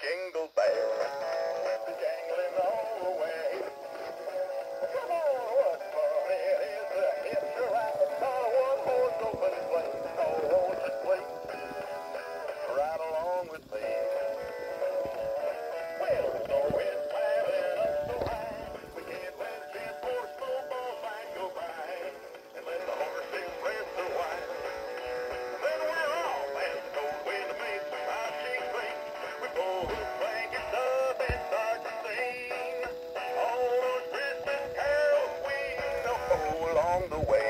Jingle bells, jangling all the way. Come on, for it is a hitch a ride, not a one-horse open sleigh. No horses sleep, ride along with me. Well, so it's climbing up so high, we can't let a chance for a snowball might go by, and let the horses rest a while. Then we're off and go with the mates from our sheep sleep. We pull his blankets up and start to sing all those Christmas carols we know along the way.